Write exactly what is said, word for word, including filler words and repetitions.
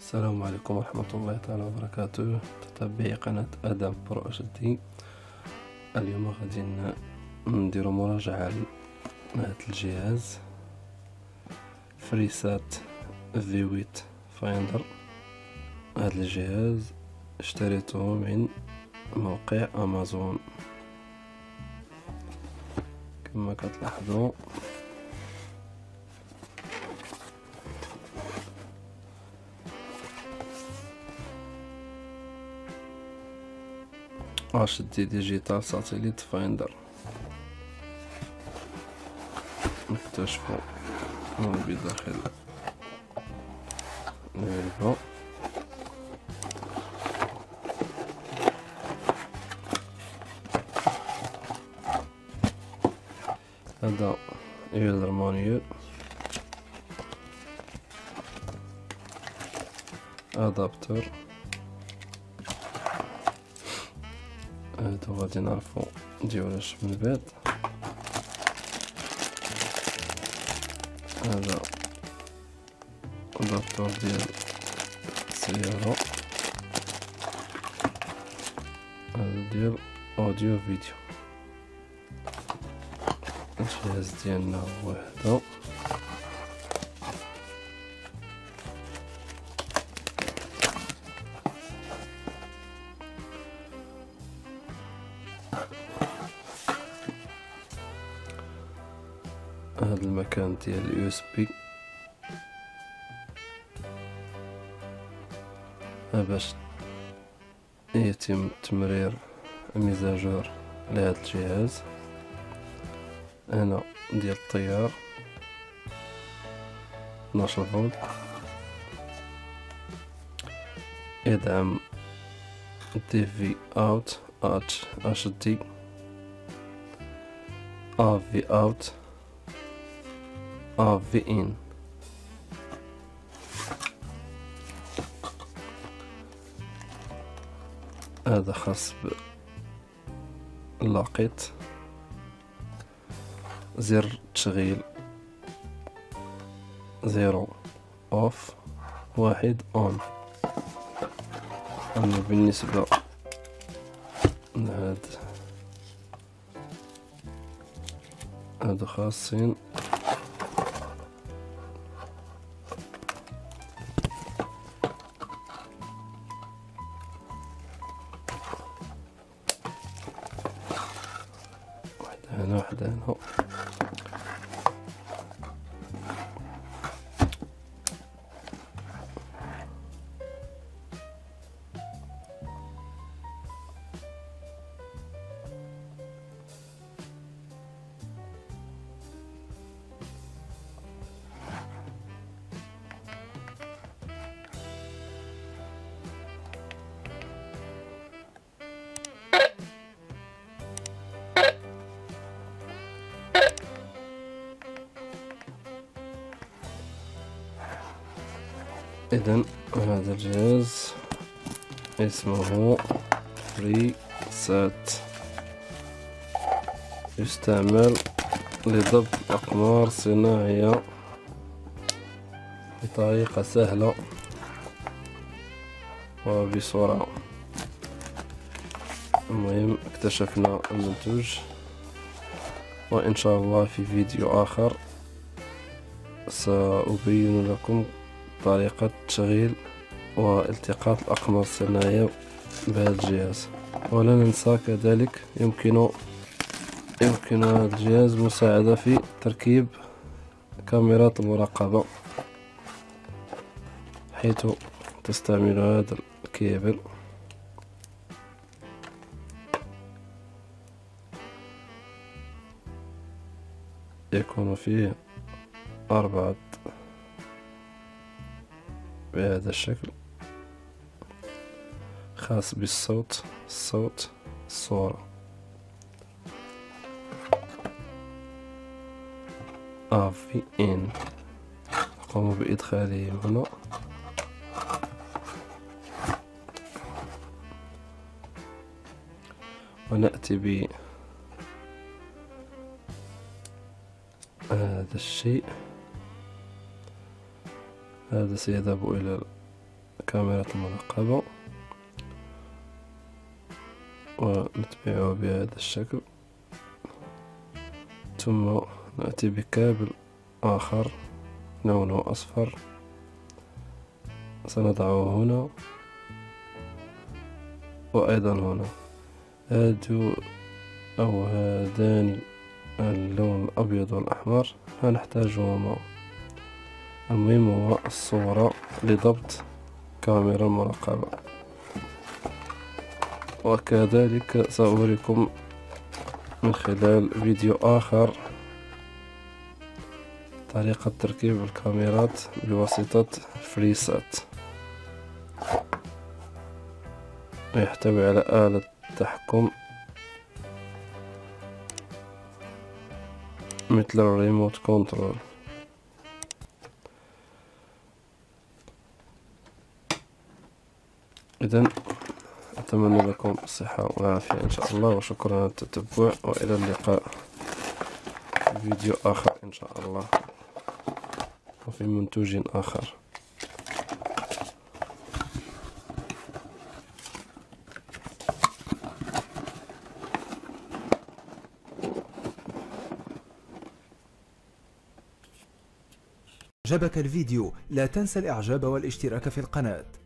السلام عليكم ورحمة الله تعالى وبركاته. تتابعي قناة آدام برو إتش دي. اليوم غادي نديرو مراجعة لهاد الجهاز فريسات في ويت فايندر. هاد الجهاز اشتريته من موقع امازون كما كتلاحظوا. اتش دي ديجيتال ساتيليت فايندر، نكتشفو هو بداخل الفيديو. هذا يوزر مانيول، ادابتور، هادو غادي نعرفو ديولاش من بعد. هذا ادابتور ديال السيارة، هذا ديال اوديو فيديو. الجهاز ديالنا هو هدا، هاد المكان ديال اليو اس بي باش يتم تمرير ميزاجور لهاد الجهاز. هنا ديال التيار اثنا عشر فولت، يدعم دي في اوت اتش اتش دي ا في اوت ا في ان. هذا خاص باللاقيط، زر تشغيل زيرو اوف، واحد اون. اما بالنسبة لهاد هادو خاصين واحدة هنا واحدة هنا. إذن هذا الجهاز اسمه فريسات، يستعمل لضبط الأقمار الصناعية بطريقة سهلة وبسرعة. المهم اكتشفنا المنتوج، وإن شاء الله في فيديو آخر سأبين لكم طريقة تشغيل والتقاط الأقمار الصناعية بهذا الجهاز. ولا ننسى كذلك يمكن يمكن هذا الجهاز مساعدة في تركيب كاميرات المراقبة، حيث تستعمل هذا الكيبل يكون فيه أربعة بهذا الشكل، خاص بالصوت الصوت الصورة افي ان. قوموا بادخاله هنا، ونأتي ب هذا الشيء. هذا سيذهب إلى كاميرا المراقبة ونتبعه بهذا الشكل، ثم نأتي بكابل آخر لونه أصفر سنضعه هنا وأيضا هنا. هادو أو هذان اللون الأبيض والأحمر لا نحتاجهما، المهم هو الصورة لضبط كاميرا المراقبة. وكذلك سأريكم من خلال فيديو آخر طريقة تركيب الكاميرات بواسطة فريسات، ويحتوي على آلة تحكم مثل الريموت كنترول. إذن أتمنى لكم الصحة والعافية إن شاء الله، وشكرا على التتبع، وإلى اللقاء في فيديو آخر إن شاء الله وفي منتوج آخر. عجبك الفيديو؟ لا تنسى الإعجاب والاشتراك في القناة.